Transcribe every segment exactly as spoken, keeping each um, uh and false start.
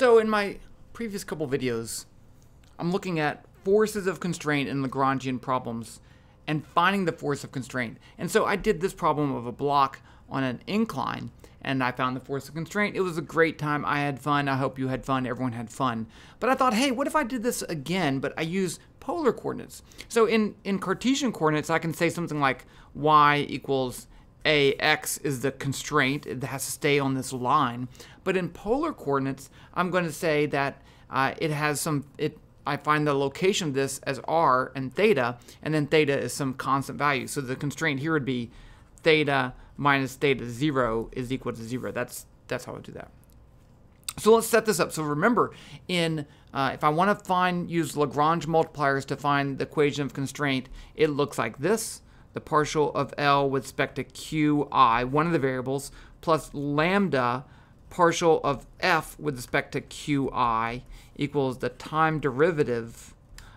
So in my previous couple videos, I'm looking at forces of constraint in Lagrangian problems and finding the force of constraint. And so I did this problem of a block on an incline, and I found the force of constraint. It was a great time. I had fun. I hope you had fun. Everyone had fun. But I thought, hey, what if I did this again, but I use polar coordinates? So in, in Cartesian coordinates, I can say something like y equals ax is the constraint. It has to stay on this line. But in polar coordinates, I'm going to say that uh, it has some... It, I find the location of this as r and theta, and then theta is some constant value. So the constraint here would be theta minus theta zero is equal to zero. That's that's how I do that. So let's set this up. So remember, in uh, if I want to find use Lagrange multipliers to find the equation of constraint, it looks like this: the partial of L with respect to Qi, one of the variables, plus lambda partial of f with respect to Qi equals the time derivative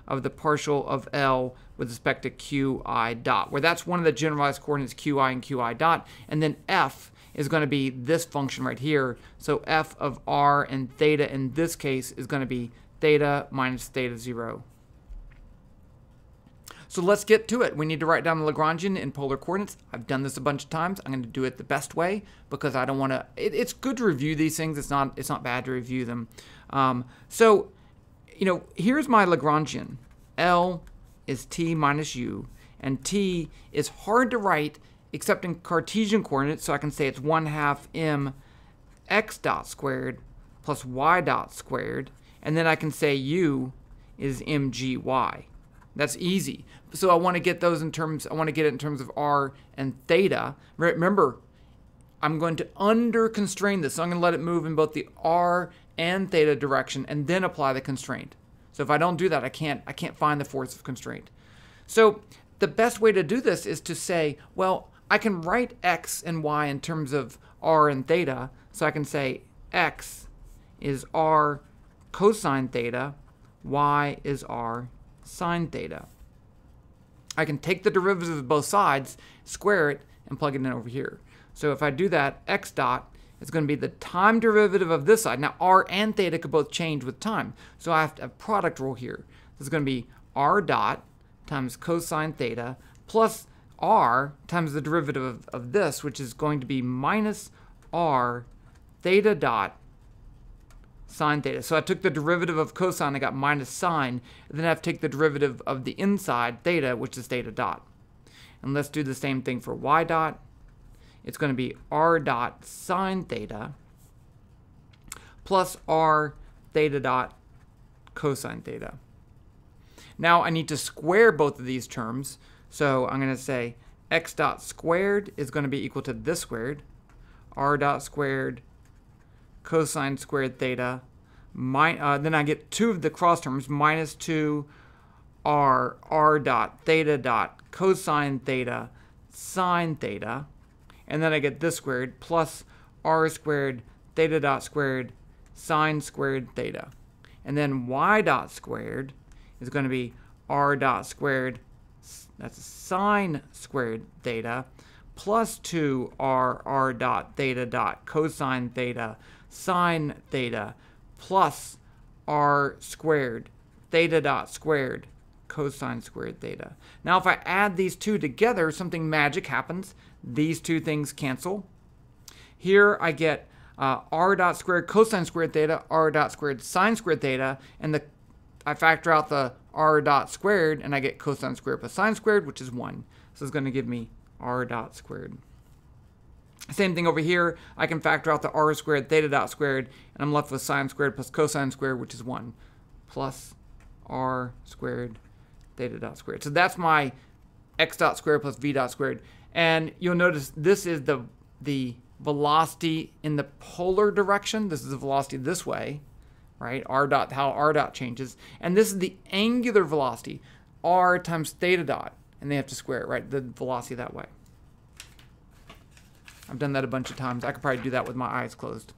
of the partial of L with respect to Qi dot, where that's one of the generalized coordinates, Qi and Qi dot. And then f is going to be this function right here. So f of r and theta in this case is going to be theta minus theta zero. So let's get to it. We need to write down the Lagrangian in polar coordinates. I've done this a bunch of times. I'm going to do it the best way because I don't want to. It, it's good to review these things. It's not. It's not bad to review them. Um, so, you know, here's my Lagrangian. L is t minus u, and t is hard to write except in Cartesian coordinates. So I can say it's one half m x dot squared plus y dot squared, and then I can say u is m g y. That's easy. So I want to get those in terms, I want to get it in terms of r and theta. Remember, I'm going to under constrain this. So I'm going to let it move in both the r and theta direction and then apply the constraint. So if I don't do that, I can't, I can't find the force of constraint. So the best way to do this is to say, well, I can write x and y in terms of r and theta. So I can say x is r cosine theta, y is r sine theta. I can take the derivative of both sides, square it, and plug it in over here. So if I do that, x dot is going to be the time derivative of this side. Now r and theta could both change with time, so I have to have product rule here. This is going to be r dot times cosine theta plus r times the derivative of, of this, which is going to be minus r theta dot sine theta. So I took the derivative of cosine, I got minus sine, and then I have to take the derivative of the inside, theta, which is theta dot. And let's do the same thing for y dot. It's going to be r dot sine theta plus r theta dot cosine theta. Now I need to square both of these terms. So I'm going to say x dot squared is going to be equal to this squared, r dot squared cosine squared theta, my, uh, then I get two of the cross terms, minus two r, r dot, theta dot, cosine theta, sine theta, and then I get this squared, plus r squared, theta dot squared, sine squared theta. And then y dot squared is going to be r dot squared, that's sine squared theta, plus two r, r dot, theta dot, cosine theta, sine theta plus r squared, theta dot squared, cosine squared theta. Now if I add these two together, something magic happens. These two things cancel. Here I get uh, r dot squared cosine squared theta, r dot squared sine squared theta, and the I factor out the r dot squared and I get cosine squared plus sine squared, which is one. So it's going to give me r dot squared. Same thing over here. I can factor out the r squared, theta dot squared, and I'm left with sine squared plus cosine squared, which is one, plus r squared, theta dot squared. So that's my x dot squared plus v dot squared. And you'll notice this is the, the velocity in the polar direction. This is the velocity this way, right? R dot, how r dot changes. And this is the angular velocity, r times theta dot. And they have to square it, right? The velocity that way. I've done that a bunch of times. I could probably do that with my eyes closed.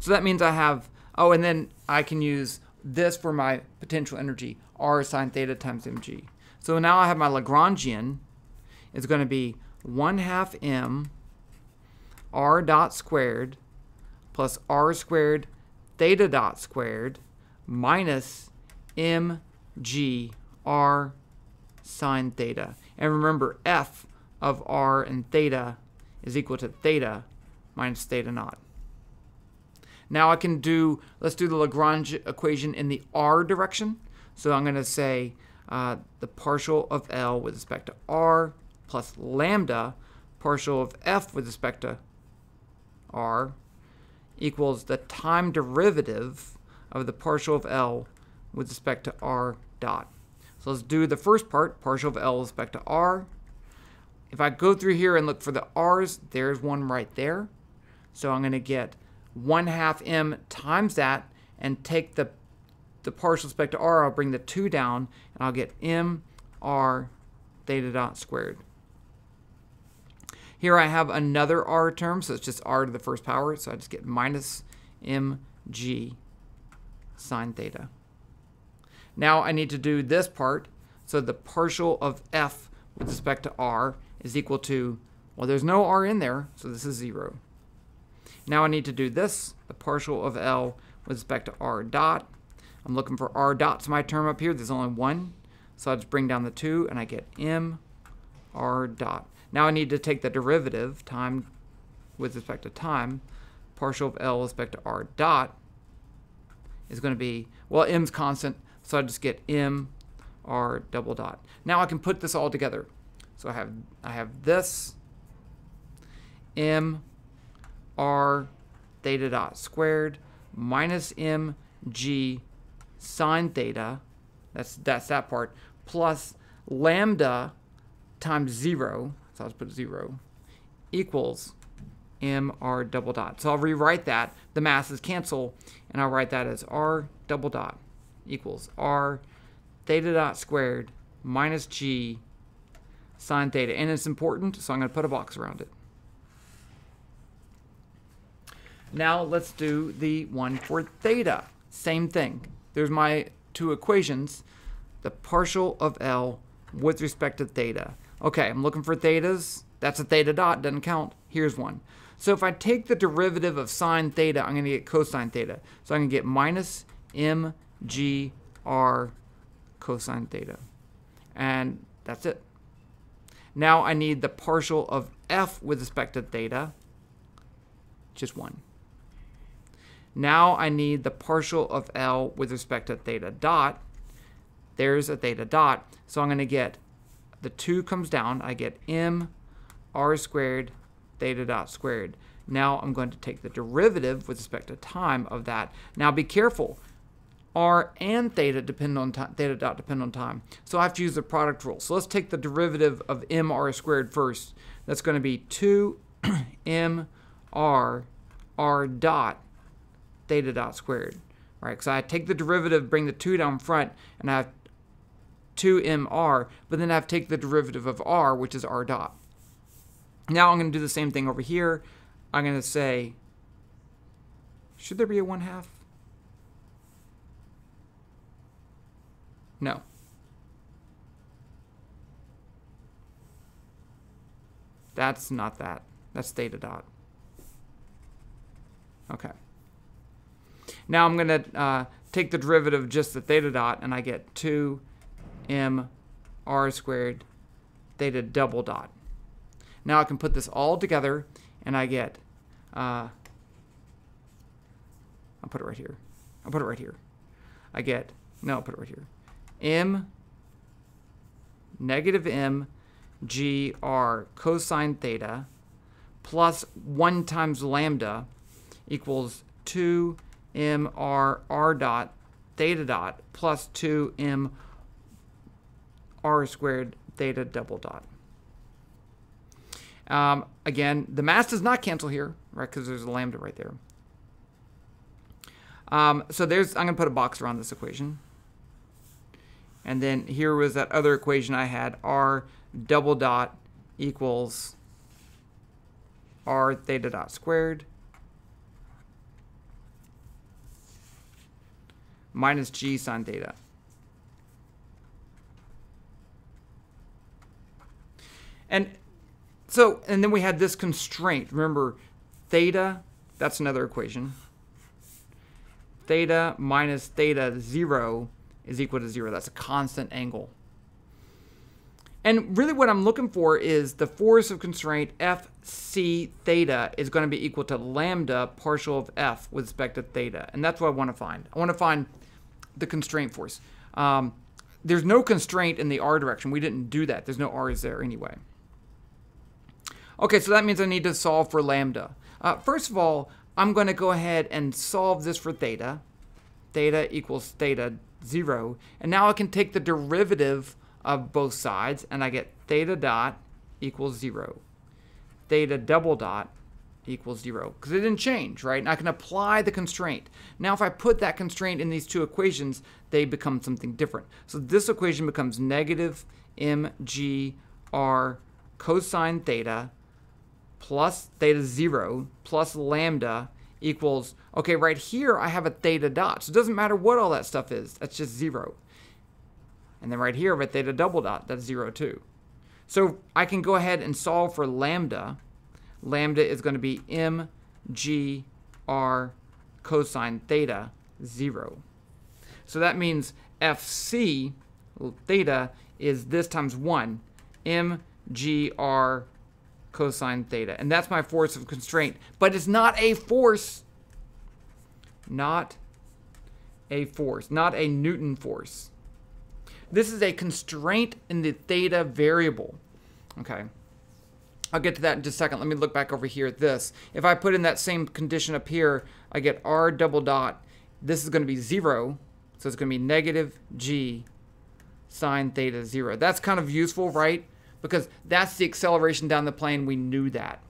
So that means I have, oh, and then I can use this for my potential energy, r sine theta times mg. So now I have my Lagrangian. It's going to be one half m r dot squared plus r squared theta dot squared minus mg r sine theta. And remember, f of r and theta is equal to theta minus theta naught. Now I can do, let's do the Lagrange equation in the r direction. So I'm going to say uh, the partial of L with respect to r plus lambda partial of f with respect to r equals the time derivative of the partial of L with respect to r dot. So let's do the first part, partial of L with respect to r. If I go through here and look for the r's, there's one right there. So I'm going to get one half m times that and take the, the partial with respect to r. I'll bring the two down and I'll get m r theta dot squared. Here I have another r term, so it's just r to the first power. So I just get minus mg sine theta. Now I need to do this part. So the partial of f with respect to r is equal to, well, there's no r in there, so this is zero. Now I need to do this, the partial of L with respect to r dot. I'm looking for r dot's my term up here. There's only one. So I just bring down the two, and I get m r dot. Now I need to take the derivative, time with respect to time, partial of L with respect to r dot is going to be, well, m's constant, so I just get m r double dot. Now I can put this all together. So I have, I have this, m r theta dot squared minus m g sine theta, that's, that's that part, plus lambda times zero, so I'll just put zero, equals m r double dot. So I'll rewrite that. The masses cancel, and I'll write that as r double dot equals r theta dot squared minus g sine theta. And it's important, so I'm going to put a box around it. Now let's do the one for theta. Same thing. There's my two equations, the partial of L with respect to theta. Okay, I'm looking for thetas. That's a theta dot, doesn't count. Here's one. So if I take the derivative of sine theta, I'm going to get cosine theta. So I'm going to get minus mgr cosine theta. And that's it. Now I need the partial of f with respect to theta, just one. Now I need the partial of L with respect to theta dot. There's a theta dot. So I'm going to get, the two comes down. I get m r squared theta dot squared. Now I'm going to take the derivative with respect to time of that. Now be careful. R and theta depend on time, theta dot depend on time. So I have to use the product rule. So let's take the derivative of m r squared first. That's going to be two m r r dot theta dot squared, right? So I take the derivative, bring the two down front, and I have two m r, but then I have to take the derivative of r, which is r dot. Now I'm going to do the same thing over here. I'm going to say, should there be a one half? No. That's not that. That's theta dot. Okay. Now I'm going to uh, take the derivative of just the theta dot, and I get two m r squared theta double dot. Now I can put this all together, and I get, uh, I'll put it right here. I'll put it right here. I get, no, I'll put it right here. m, negative m, g, r, cosine theta, plus one times lambda equals two m r r dot theta dot plus two m r squared theta double dot. Um, again, the mass does not cancel here, right? Because there's a lambda right there. Um, so there's, I'm going to put a box around this equation. And then here was that other equation I had, r double dot equals r theta dot squared minus g sine theta. And so, and then we had this constraint. Remember, theta, that's another equation. theta minus theta zero is equal to zero. That's a constant angle. And really what I'm looking for is the force of constraint F C theta is going to be equal to lambda partial of F with respect to theta. And that's what I want to find. I want to find the constraint force. Um, there's no constraint in the R direction. We didn't do that. There's no R's there anyway. Okay, so that means I need to solve for lambda. Uh, first of all, I'm going to go ahead and solve this for theta. Theta equals theta zero. And now I can take the derivative of both sides, and I get theta dot equals zero. Theta double dot equals zero, because it didn't change, right? And I can apply the constraint. Now if I put that constraint in these two equations, they become something different. So this equation becomes negative mgr cosine theta plus theta zero plus lambda equals, okay, right here I have a theta dot. So it doesn't matter what all that stuff is, that's just zero. And then right here with theta double dot, that's zero too. So I can go ahead and solve for lambda. Lambda is going to be mgr cosine theta zero. So that means F C theta is this times one, mgr cosine theta. And that's my force of constraint. But it's not a force. Not a force. Not a Newton force. This is a constraint in the theta variable. Okay, I'll get to that in just a second. Let me look back over here at this. If I put in that same condition up here, I get r double dot. This is going to be zero, so it's going to be negative g sine theta zero. That's kind of useful, right? Because that's the acceleration down the plane. We knew that.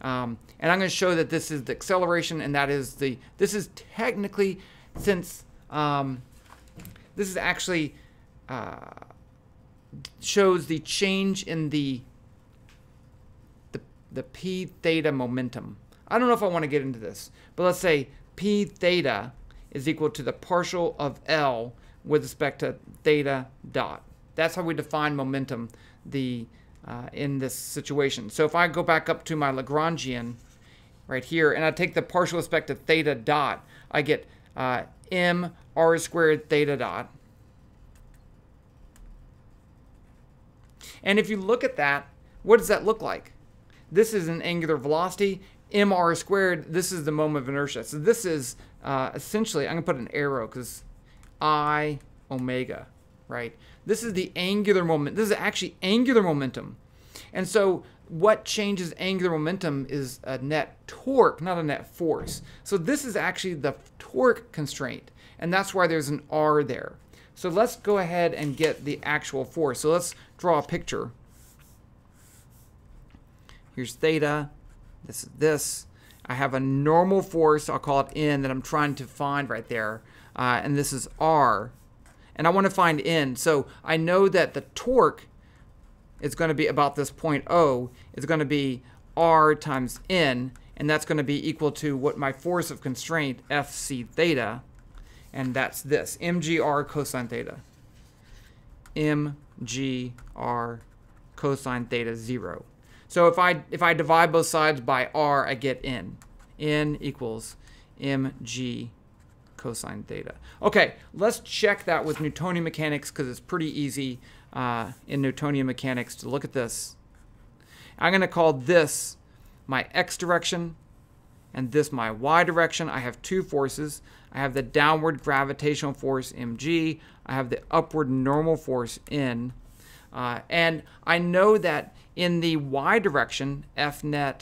Um, and I'm going to show that this is the acceleration, and that is the, this is technically, since um, this is actually, Uh, shows the change in the, the the p theta momentum. I don't know if I want to get into this, but let's say p theta is equal to the partial of L with respect to theta dot. That's how we define momentum the uh, in this situation. So if I go back up to my Lagrangian right here and I take the partial respect to theta dot, I get uh, m r squared theta dot. And if you look at that, what does that look like? This is an angular velocity, mr squared, this is the moment of inertia. So this is uh, essentially, I'm going to put an arrow because I omega, right? This is the angular moment. This is actually angular momentum. And so what changes angular momentum is a net torque, not a net force. So this is actually the torque constraint. And that's why there's an R there. So let's go ahead and get the actual force. So let's draw a picture. Here's theta. This is this. I have a normal force, I'll call it N, that I'm trying to find right there. Uh, and this is R. And I want to find N. So I know that the torque is going to be about this point O. It's going to be R times N. And that's going to be equal to what my force of constraint, F C theta. And that's this, mgr cosine theta. mgr cosine theta zero. So if I if I divide both sides by r, I get n. n equals mg cosine theta. Okay, let's check that with Newtonian mechanics because it's pretty easy uh, in Newtonian mechanics to look at this. I'm going to call this my x direction and this my y direction. I have two forces. I have the downward gravitational force, mg. I have the upward normal force, n. Uh, and I know that in the y direction, F net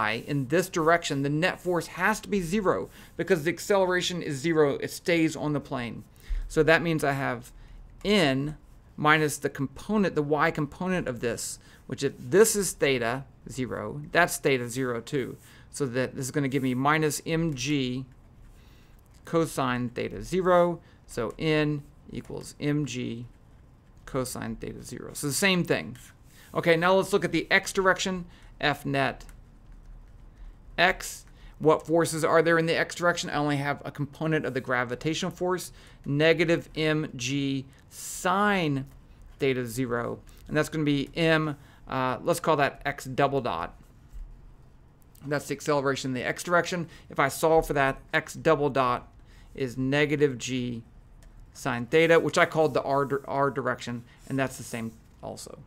y, in this direction, the net force has to be zero because the acceleration is zero. It stays on the plane. So that means I have n minus the component, the y component of this, which if this is theta zero, that's theta zero too. So that this is going to give me minus mg cosine theta zero. So n equals mg cosine theta zero. So the same thing. Okay, now let's look at the x direction, F net x. What forces are there in the x direction? I only have a component of the gravitational force, negative mg sine theta zero. And that's going to be m, uh, let's call that x double dot. That's the acceleration in the x direction. If I solve for that, x double dot is negative g sine theta, which I called the r, r direction, and that's the same also.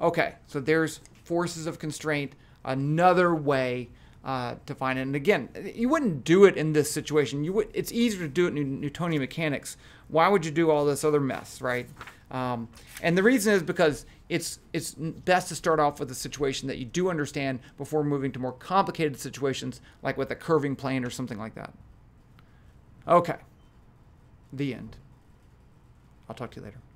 Okay, so there's forces of constraint, another way uh, to find it. And again, you wouldn't do it in this situation. You would, it's easier to do it in Newtonian mechanics. Why would you do all this other mess, right? Um, and the reason is because it's it's best to start off with a situation that you do understand before moving to more complicated situations, like with a curving plane or something like that. Okay. The end. I'll talk to you later.